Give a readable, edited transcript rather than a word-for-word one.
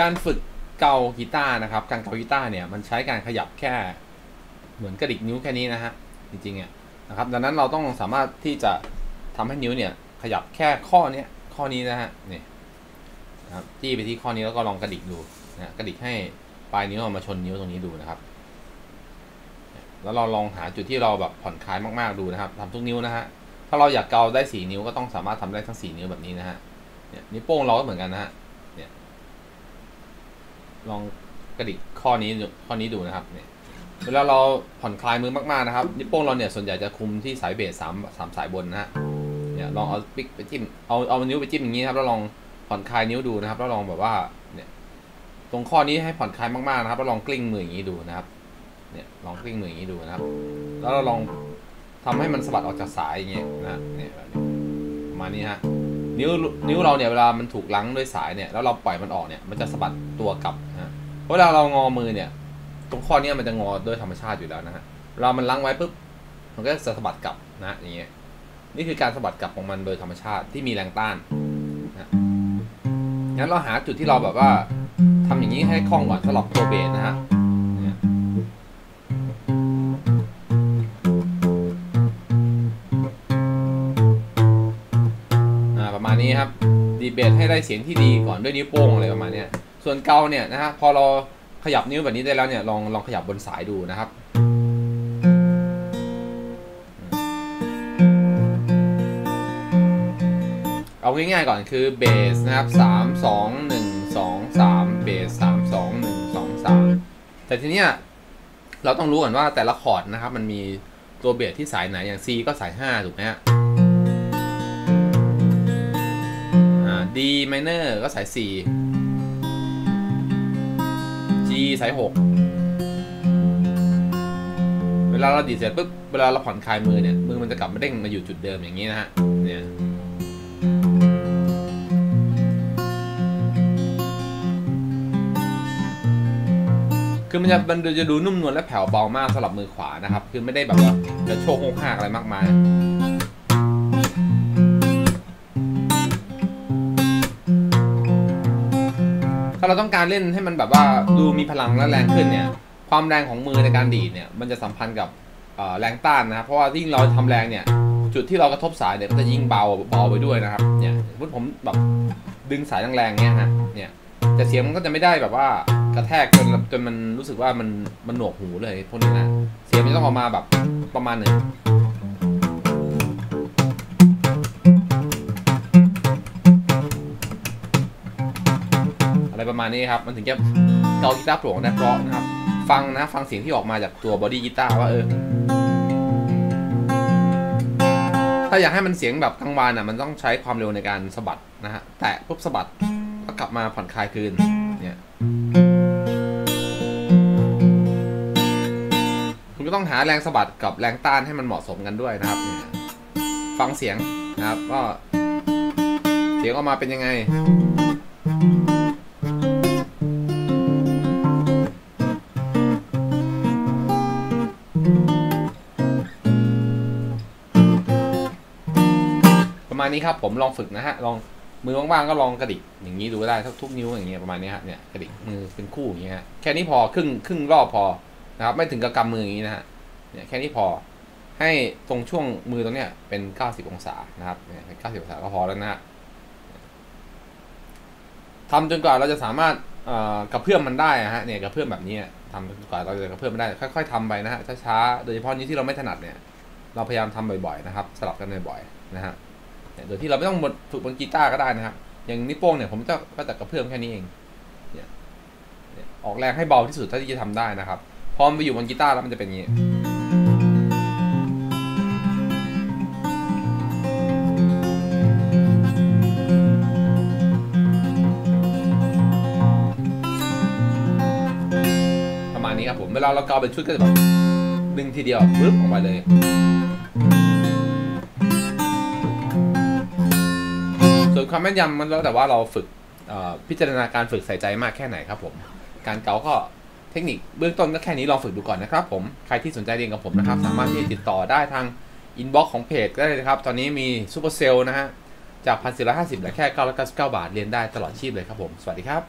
การฝึกเกากีตาร์นะครับการเกากีตาร์เนี่ยมันใช้การขยับแค่เหมือนกระดิกนิ้วแค่นี้นะฮะจริงๆเนี่ยนะครับดังนั้นเราต้องสามารถที่จะทำให้นิ้วเนี่ยขยับแค่ข้อนี้ข้อนี้นะฮะนี่นะครับจี้ไปที่ข้อนี้แล้วก็ลองกระดิกดูนะกระดิกให้ปลายนิ้วออกมาชนนิ้วตรงนี้ดูนะครับแล้วเราลองหาจุดที่เราแบบผ่อนคลายมากๆดูนะครับทำทุกนิ้วนะฮะถ้าเราอยากเกาได้4นิ้วก็ต้องสามารถทำได้ทั้ง4นิ้วแบบนี้นะฮะเนี่ยนิ้วโป้งเราก็เหมือนกันนะฮะเนี่ยลองกระดิกข้อนี้ดูนะครับเนี่ยเวลาเราผ่อนคลายมือมากๆนะครับนิ้วโป้งเราเนี่ยส่วนใหญ่จะคุมที่สายเบสสามสายบนนะฮะเนี่ยลองเอาปิ๊กไปจิ้มเอานิ้วไปจิ้มอย่างนี้ครับแล้วลองผ่อนคลายนิ้วดูนะครับแล้วลองแบบว่าเนี่ยตรงข้อนี้ให้ผ่อนคลายมากๆนะครับแล้วลองกลิ้งมืออย่างนี้ดูนะครับเนี่ยลองกลิ้งมืออย่างนี้ดูนะครับแล้วเราลองทำให้มันสะบัดออกจากสายอย่างเงี้ยนะเนี่ยประมาณนี้ฮะนิ้วเราเนี่ยเวลามันถูกลังด้วยสายเนี่ยแล้วเราปล่อยมันออกเนี่ยมันจะสะบัดตัวกลับนะเวลาเรางอมือเนี่ยตรงข้อนี้มันจะงอโดยธรรมชาติอยู่แล้วนะฮะเรามันลังไว้ปุ๊บมันก็จะสะบัดกลับนะอย่างเงี้ยนี่คือการสะบัดกลับของมันโดยธรรมชาติที่มีแรงต้านนะงั้นเราหาจุดที่เราแบบว่าทำอย่างนี้ให้คล่องก่อนสลับตัวเบสนะฮะนี้ครับดีเบตให้ได้เสียงที่ดีก่อนด้วยนิ้วโป้งอะไรประมาณนี้ส่วนเกาเนี่ยนะฮะพอเราขยับนิ้วแบบนี้ได้แล้วเนี่ยลองขยับบนสายดูนะครับเอาง่ายๆก่อนคือเบสนะครับ3 2 1 2 3เบส3 2 1 2 3แต่ทีเนี้ยเราต้องรู้ก่อนว่าแต่ละคอร์ดนะครับมันมีตัวเบสที่สายไหนอย่าง C ก็สาย5ถูกไหมฮะD minor ก็สาย 4 G สาย 6 เวลาเราดีดเสร็จปุ๊บเวลาเราผ่อนคลายมือเนี่ยมือมันจะกลับมาเด้งมาอยู่จุดเดิมอย่างนี้นะฮะเนี่ยคือมันจะดูนุ่มนวลและแผ่วเบามากสำหรับมือขวานะครับคือไม่ได้แบบว่าจะโชกโค้งหักอะไรมากมายเราต้องการเล่นให้มันแบบว่าดูมีพลังและแรงขึ้นเนี่ยความแรงของมือในการดีดเนี่ยมันจะสัมพันธ์กับแรงต้านนะครับเพราะว่ายิ่งเราทำแรงเนี่ยจุดที่เรากระทบสายเนี่ยมันจะยิ่งเบาไปด้วยนะครับเนี่ยพูดผมแบบดึงสายแรงๆเนี่ยฮะเนี่ยแต่เสียงมันก็จะไม่ได้แบบว่ากระแทกจนมันรู้สึกว่ามันหนวกหูเลยพวกนี้นะเสียงมันต้องออกมาแบบประมาณหนึ่งประมาณนี้ครับมันถึงจะเกากีตาร์โปร่งได้เพราะนะครับฟังเสียงที่ออกมาจากตัวบอดี้กีตาร์ว่าถ้าอยากให้มันเสียงแบบกังวานอ่ะมันต้องใช้ความเร็วในการสะบัดนะฮะแตะปุ๊บสะบัดก็กลับมาผ่อนคลายคืนเนี่ยคุณก็ต้องหาแรงสะบัดกับแรงต้านให้มันเหมาะสมกันด้วยนะครับฟังเสียงนะครับก็เสียงออกมาเป็นยังไงนี้ครับผมลองฝึกนะฮะลองมือว่างๆก็ลองกระดิกอย่างนี้ดูได้ทุกนิ้วอย่างเงี้ยประมาณนี้ฮะเนี่ยกระดิกมือเป็นคู่อย่างเงี้ยแค่นี้พอครึ่งรอบพอนะครับไม่ถึงกับกำมืออย่างนี้นะฮะเนี่ยแค่นี้พอให้ตรงช่วงมือตรงเนี้ยเป็น90องศานะครับเนี่ยเป็น90องศาก็พอแล้วนะฮะทำจนกว่าเราจะสามารถกระเพื่อมมันได้ฮะเนี่ยกระเพื่อมแบบนี้ทำจนกว่าเราจะกระเพื่อมมันได้ค่อยๆทำไปนะฮะช้าๆโดยเฉพาะนิ้วที่เราไม่ถนัดเนี่ยเราพยายามทำบ่อยๆนะครับสลับกันบ่อยๆนะฮะโดยที่เราไม่ต้องฝึกบนกีตาร์ก็ได้นะครับอย่างนิ้วโป้งเนี่ยผมก็จะกระเพื่อมแค่นี้เองเนี่ยออกแรงให้เบาที่สุดเท่าที่จะทำได้นะครับพอมันไปอยู่บนกีตาร์แล้วมันจะเป็นอย่างนี้ประมาณนี้ครับผมเวลาเราเกาเป็นชุดก็จะแบบดึงทีเดียวปึ๊บออกไปเลยความแม่นยำมันแล้วแต่ว่าเราฝึกพิจารณาการฝึกใส่ใจมากแค่ไหนครับผมการเกาก็เทคนิคเบื้องต้นก็แค่นี้ลองฝึกดูก่อนนะครับผมใครที่สนใจเรียนกับผมนะครับสามารถที่จะติดต่อได้ทางอินบ็อกซ์ของเพจได้เลยครับตอนนี้มีซูเปอร์เซลนะฮะจาก 1,450 เหลือแค่999 บาทเรียนได้ตลอดชีพเลยครับผมสวัสดีครับ